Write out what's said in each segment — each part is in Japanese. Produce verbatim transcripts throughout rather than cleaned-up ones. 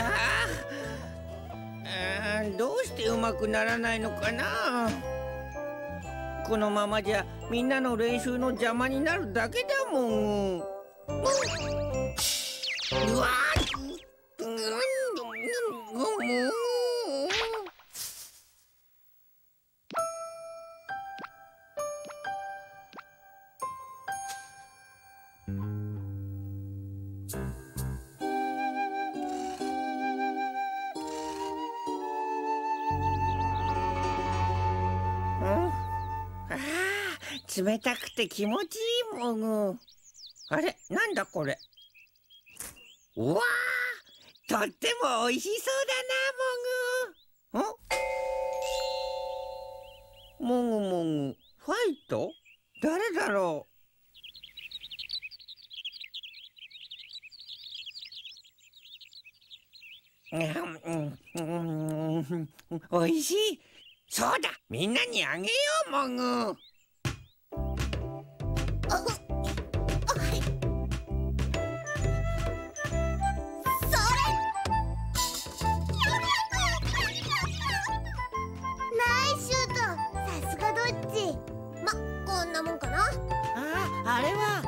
ああ、どうしてうまくならないのかな。このままじゃみんなの練習の邪魔になるだけだもん。うわあ、冷たくて気持ちいいもん。あれ、なんだこれ。うわー、とってもおいしそうだな、もぐ。んもぐもぐ、ファイト誰だろう。おいしい。そうだ、みんなにあげよう、もぐ。あれは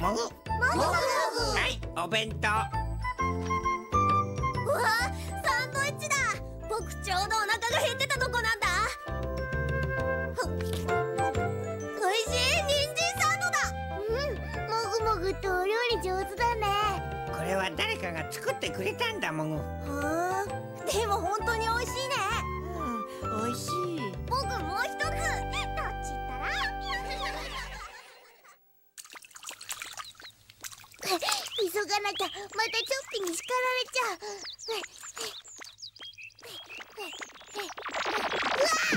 もぐもぐもぐ。はい、お弁当。うわー、サンドイッチだ。僕ちょうどお腹が減ってたとこなんだ。おいしい人参サンドだ。うん、もぐもぐってお料理上手だね。これは誰かが作ってくれたんだもぐ。はー、でも本当においしいね。うん、おいしい。僕もう一つ。どっちったら急がなきゃ、またチョッピに叱られちゃう。うわ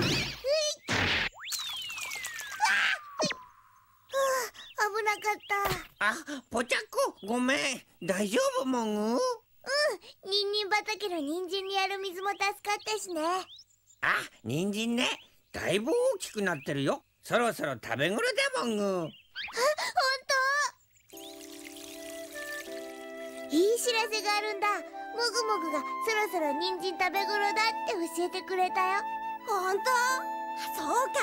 っ、ういっ、うわっ、あ、危なかった。あ、ポチャッコ、ごめん。大丈夫もん？うん、ニンニン畑のニンジンにやる水も助かったしね。あ、ニンジンね。だいぶ大きくなってるよ。そろそろ食べ頃だもん。あ、ほんと？いい知らせがあるんだ。もぐもぐがそろそろニンジン食べ頃だって教えてくれたよ。ほんと？そうか。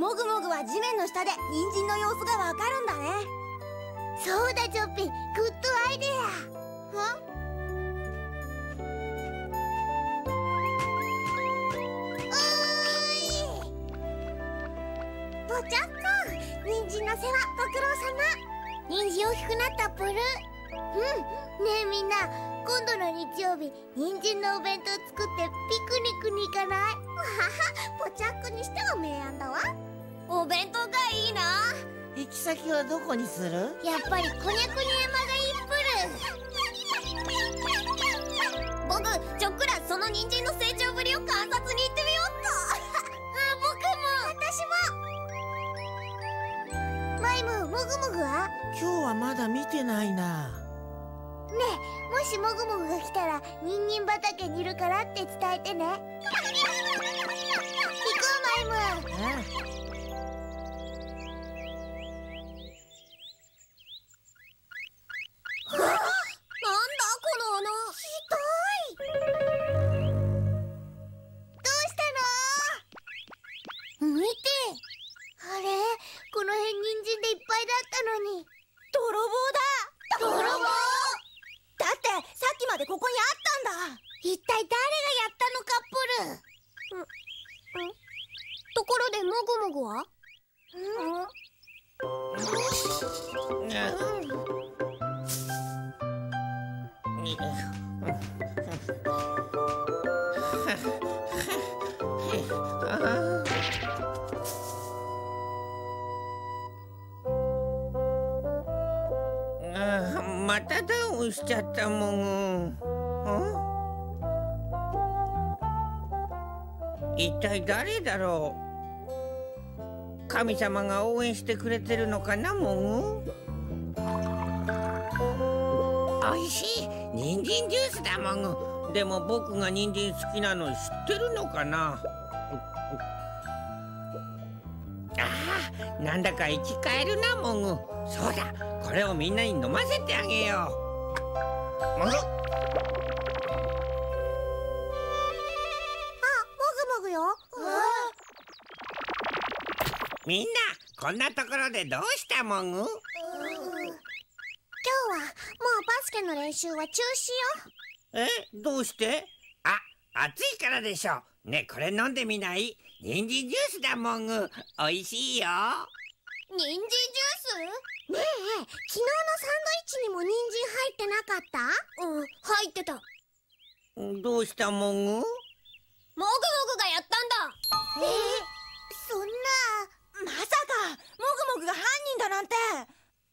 もぐもぐは地面の下でニンジンの様子がわかるんだね。そうだチョッピー、グッドアイデア。ん？ポチャッコ、ニンジンの世話、ご苦労さま。ニンジン大きくなったプル。うん、ねえみんな、今度の日曜日ニンジンのお弁当作ってピクニックに行かない？わは、ポチャッコにしては名案だわ。お弁当がいいな。行き先はどこにする？やっぱりこにゃくに山がいいプル。僕、ちょっくらそのニンジンの成長ぶりを観察に行ってみようっと。あ、僕も。私も。マイム、もぐもぐは？今日はまだ見てないな。ねえ、もしもぐもぐが来たらニンニン畑にいるからって伝えてね。行こうマイム。ああ、なんだこの穴。ひどい。どうしたの？向いて。あれ、この辺人参でいっぱいだったのに。泥棒だ。泥棒？だってさっきまでここにあったんだ。一体誰がやったのかプル。んん、ところでもぐもぐは？ん？またダウンしちゃったもん。一体誰だろう。神様が応援してくれてるのかなもん。おいしいニンジンジュースだもん。でも僕がニンジン好きなの知ってるのかな。ああ、なんだか生き返るな、モグ。そうだ、これをみんなに飲ませてあげよう。モグ。あ、モグモグよ。みんな、こんなところでどうしたモグ？今日はもうバスケの練習は中止よ。え、どうして？あ、暑いからでしょ。ね、これ飲んでみない？ニンジンジュースだもんぐ。おいしいよ。ニンジンジュース？ねえ、昨日のサンドイッチにもニンジン入ってなかった？うん、入ってた。どうしたもんぐ？もぐもぐがやったんだ。ええ、そんな。まさか、もぐもぐが犯人だなんて。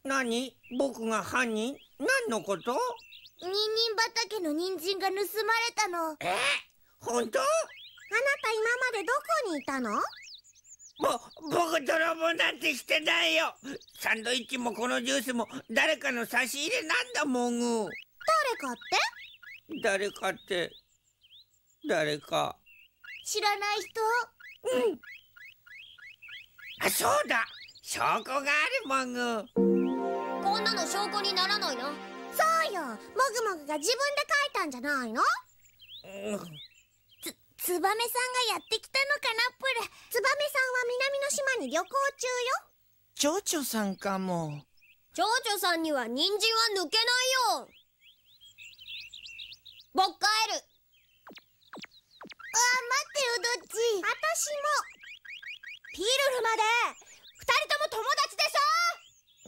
なに？僕が犯人？何のこと？ニンニン畑のニンジンが盗まれたの。え、本当？あなた今までどこにいたの？ぼ、僕泥棒なんてしてないよ。サンドイッチもこのジュースも誰かの差し入れなんだもんぐ。誰かって？誰かって誰か知らない人？うん。あ、そうだ。証拠があるもんぐ。こんなの証拠にならないな。そうよ。もぐもぐが自分で書いたんじゃないの？うん。ツバメさんがやってきたのかな、プル。ツバメさんは南の島に旅行中よ。チョウチョさんかも。チョウチョさんにはニンジンは抜けないよ。僕帰る。ああ、待ってよ、どっち。あたしも。ピルルまでふたりと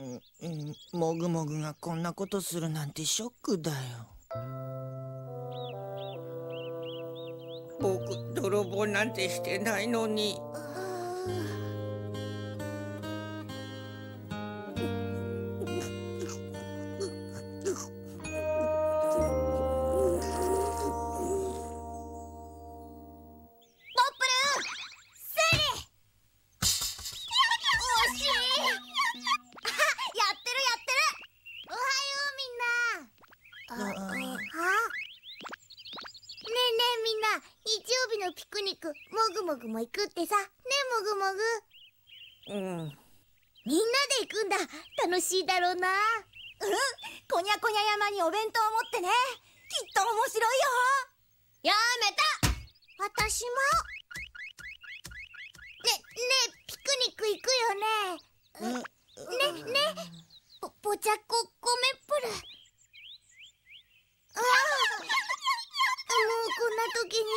も友達でしょ。うん、もぐもぐがこんなことするなんてショックだよ。僕、泥棒なんてしてないのに。も行くってさ、ねえもぐもぐ。うん、みんなで行くんだ。楽しいだろうな。うん、こにゃこにゃ山にお弁当を持ってね。きっと面白いよ。やめた。私も。ねねえ、ピクニック行くよね。うん、ねねぼぼちゃこごめんプル。ああもうこんな時に。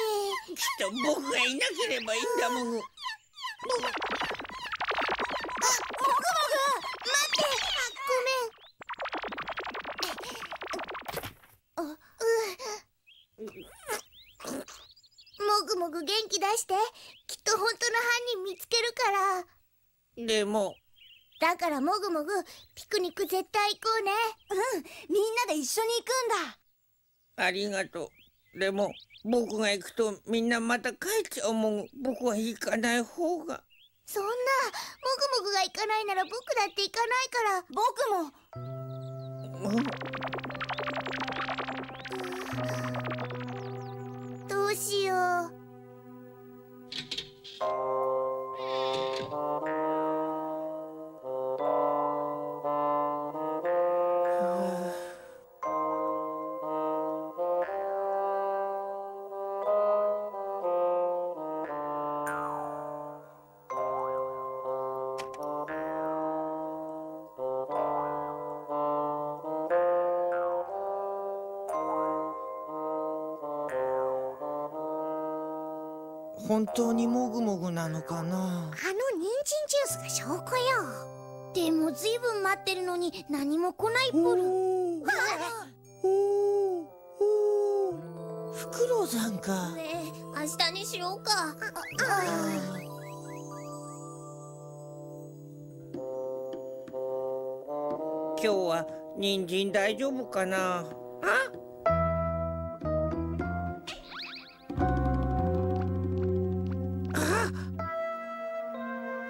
きっと僕がいなければいいんだもん。もぐもぐ、待って。ごめん。もぐもぐ元気出して。きっと本当の犯人見つけるから。でも。だからもぐもぐ、ピクニック絶対行こうね。うん、みんなで一緒に行くんだ。ありがとう。でも僕が行くとみんなまた帰っちゃうもん。僕は行かない方が。そんな、もぐもぐが行かないなら僕だって行かないから。僕も、うん、どうしよう。本当にもぐもぐなのかな。あのニンジンジュースが証拠よ。でもずいぶん待ってるのに何も来ないプル。フクロウさんか。ねえ、明日にしようか。今日はニンジン大丈夫かな。あっ、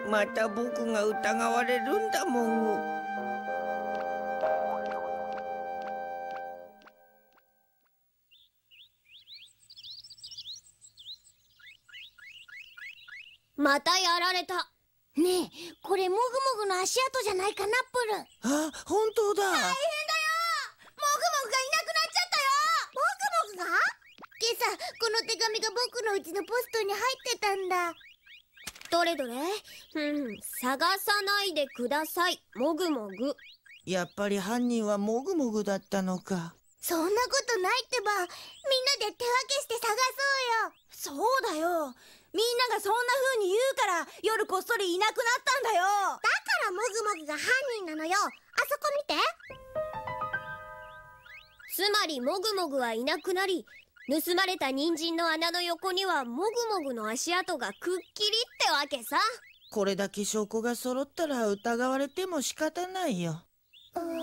また僕が疑われるんだもん。またやられた。ねえ、これもぐもぐの足跡じゃないかな、プル。あ、本当だ。大変だよ、もぐもぐがいなくなっちゃったよ。もぐもぐが？今朝この手紙が僕のうちのポストに入ってたんだ。どれどれ、うん、探さないでください、もぐもぐ。やっぱり犯人はもぐもぐだったのか。そんなことないってば、みんなで手分けして探そうよ。そうだよ、みんながそんな風に言うから夜こっそりいなくなったんだよ。だからもぐもぐが犯人なのよ。あそこ見て。つまりもぐもぐはいなくなり、盗まれた人参の穴の横にはもぐもぐの足跡がくっきりってわけさ。これだけ証拠が揃ったら疑われても仕方ないよ。うーん、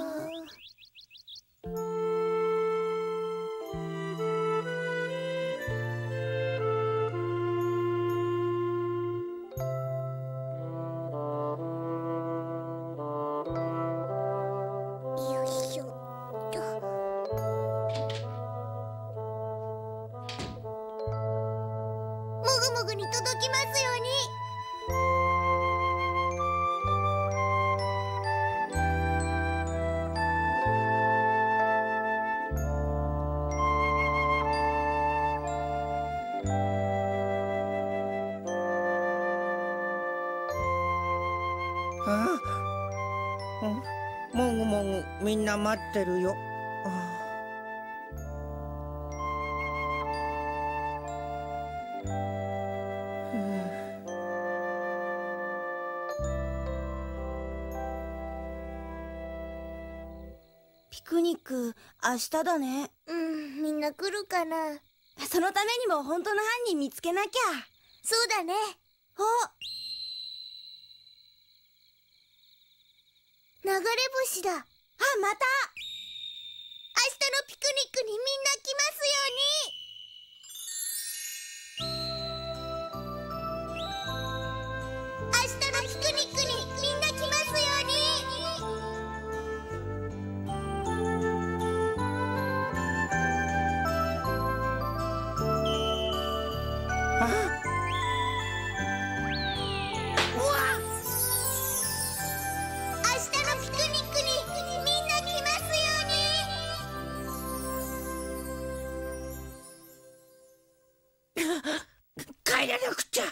もぐもぐ、みんな待ってるよ。ああ、ピクニック明日だね。うん、みんな来るかな。そのためにも本当の犯人見つけなきゃ。そうだね。お、流れ星だ。あ、また明日のピクニックにみんな来ますように。帰らなくちゃ。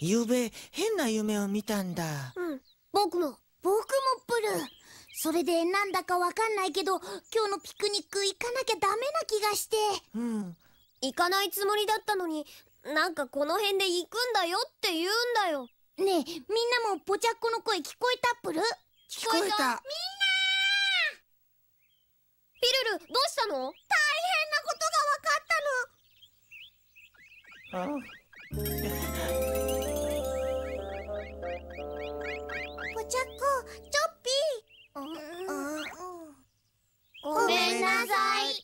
ゆうべ変な夢を見たんだ。うん、僕も僕もプル。それでなんだかわかんないけど今日のピクニック行かなきゃダメな気がして。うん。行かないつもりだったのに、なんかこの辺で行くんだよって言うんだよ。ねえ、みんなもポチャッコの声聞こえたっぷる？聞こえた。みんなー！ピルル、どうしたの？大変なことがわかったの。ポチャッコ、チョッピー。ああ、ごめんなさい。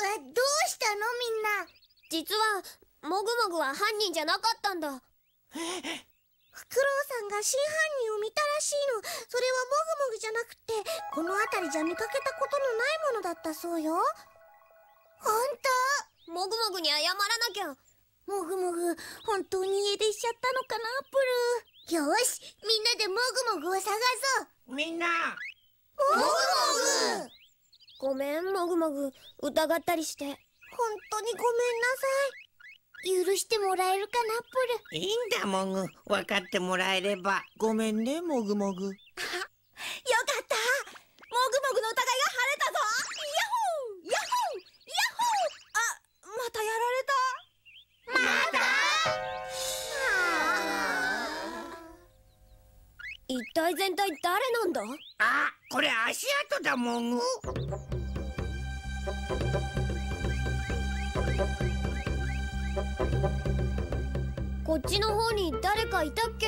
どうしたのみんな。実はもぐもぐは犯人じゃなかったんだ。えっ、フクロウさんが真犯人を見たらしいの。それはもぐもぐじゃなくてこの辺りじゃ見かけたことのないものだったそうよ。本当？もぐもぐに謝らなきゃ。もぐもぐ本当に家出しちゃったのかなプル。よし、みんなでもぐもぐを探そう。みんなもぐもぐ、ごめんもぐもぐ、疑ったりして。本当にごめんなさい。許してもらえるかなプル。いいんだもぐ、分かってもらえれば。ごめんねもぐもぐ。あ、よかったもぐもぐの疑いが晴れたぞ。ヤッホーヤッホーヤッホー。あ、またやられた。まだ一体全体誰なんだ。あ、これ足跡だもん。こっちの方に誰かいたっけ。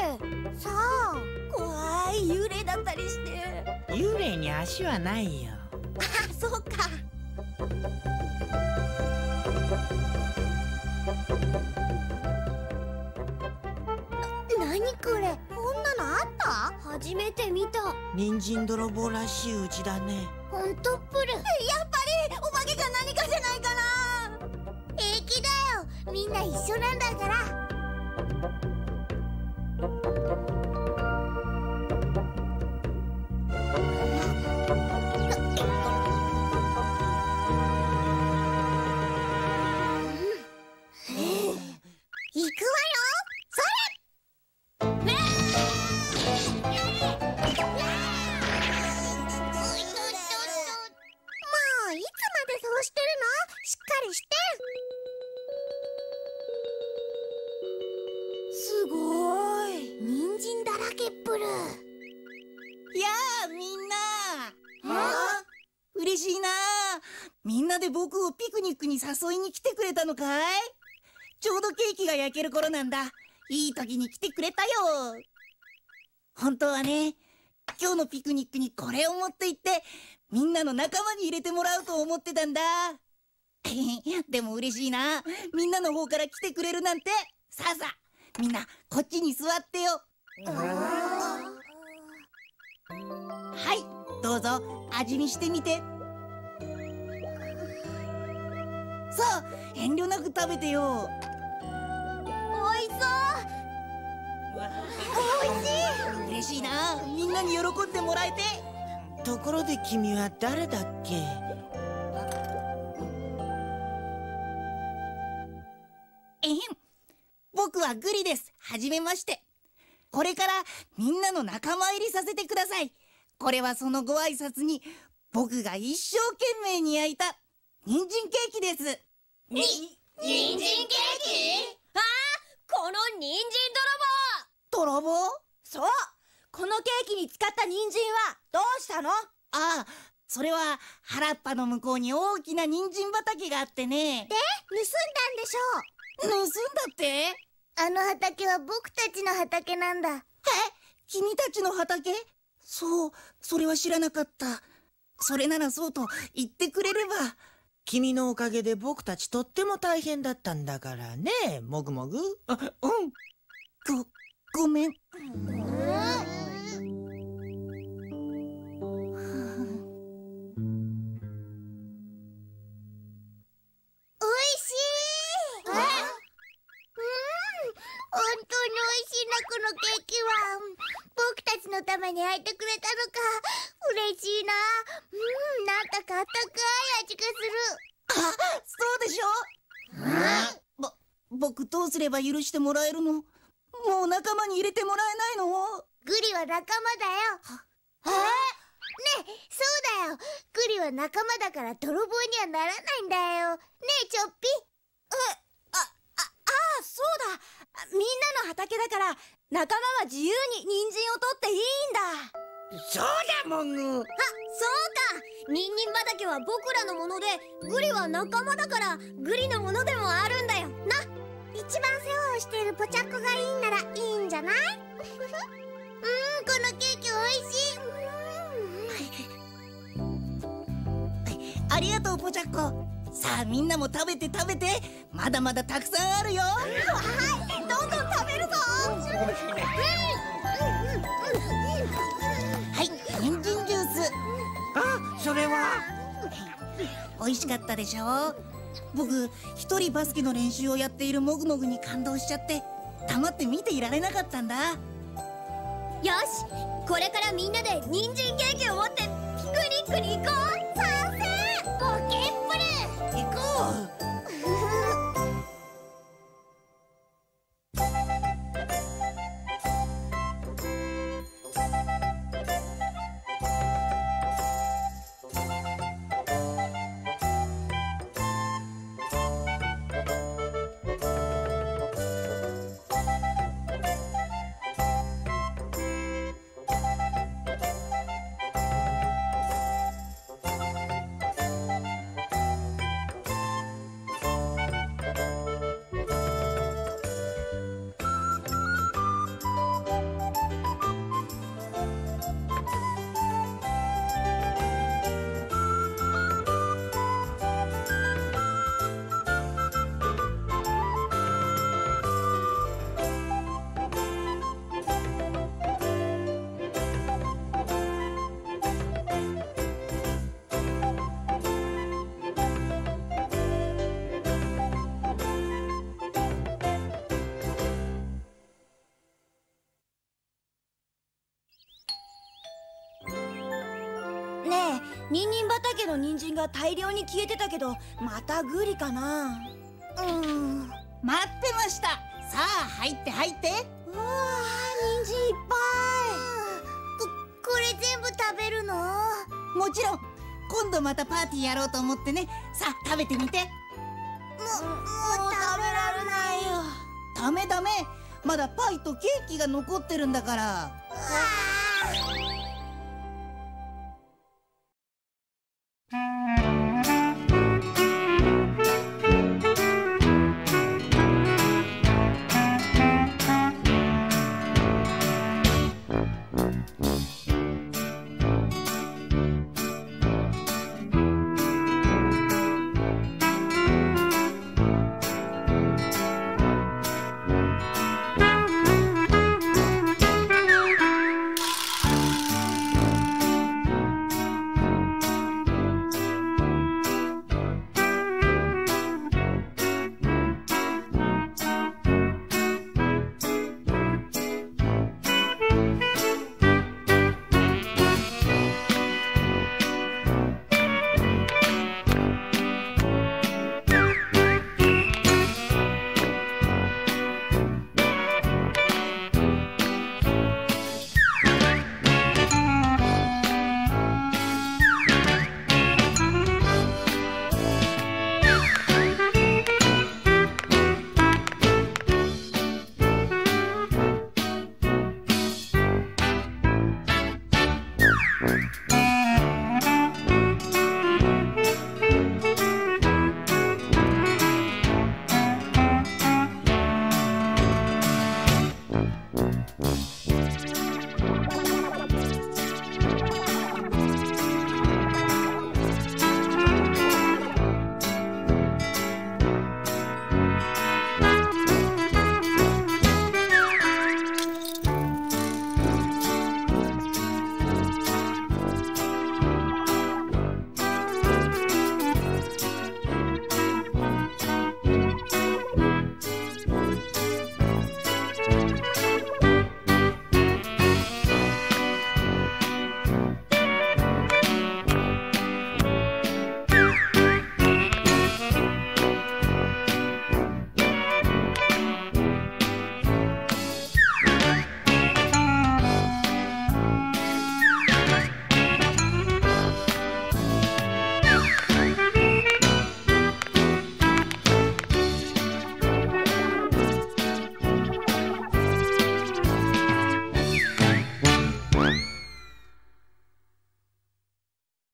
さあ、怖い幽霊だったりして。幽霊に足はないよ。あ、そうか。初めて見た。人参泥棒らしいうちだね。ほんとっぷる。やっぱりお化けか何かじゃないかな。平気だよ、みんな一緒なんだから。僕をピクニックに誘いに来てくれたのかい？ちょうどケーキが焼ける頃なんだ。いい時に来てくれたよ。本当はね、今日のピクニックにこれを持って行ってみんなの仲間に入れてもらうと思ってたんだ。でも嬉しいな、みんなの方から来てくれるなんて。さあさあ、みんなこっちに座ってよ。はい、どうぞ味見してみて。さあ、遠慮なく食べてよ。おいしそう。おいしい。嬉しいな、みんなに喜んでもらえて。ところで君は誰だっけ？えへん、僕はグリです。はじめまして。これからみんなの仲間入りさせてください。これはそのご挨拶に僕が一生懸命に焼いた人参ケーキです。に、人参ケーキ？ああ、この人参泥棒。泥棒？そう。このケーキに使った人参はどうしたの？ああ、それは原っぱの向こうに大きな人参畑があってね。で、盗んだんでしょう。盗んだって？あの畑は僕たちの畑なんだ。え？君たちの畑？そう、それは知らなかった。それならそうと言ってくれれば。君のおかげで僕たちとっても大変だったんだからね、もぐもぐ。あ、うん。ご、ごめん。すれば許してもらえるの？もう仲間に入れてもらえないの？グリは仲間だよ。え？ねえ、そうだよ。グリは仲間だから泥棒にはならないんだよ。ねえ、ちょっぴ。え、あ、あ、あ、そうだ。みんなの畑だから仲間は自由に人参を取っていいんだ。そうだもん。あ、そうか。人参畑は僕らのもので、グリは仲間だからグリのものでもあるんだよ。な。一番世話をしているポチャッコがいいならいいんじゃない？うん、このケーキおいしい。うんありがとうポチャッコ。さあみんなも食べて食べて、まだまだたくさんあるよ。はい、どんどん食べるぞ。はい、ニンジンジュース。あ、それはおいしかったでしょ。僕一人バスケの練習をやっているもぐもぐに感動しちゃって、黙って見ていられなかったんだ。よし、これからみんなで人参ケーキを持ってピクニックに行こう。賛成。ボケっぷる。行こう。ニンニン畑のニンジンが大量に消えてたけど、またグリかな。うーん、待ってました。さあ入って入って。うわー、ニンジンいっぱい。 こ, これ全部食べるの？もちろん。今度またパーティーやろうと思ってね。さあ食べてみて。もう、もう食べられないよ。ダメダメ、まだパイとケーキが残ってるんだから。うわー。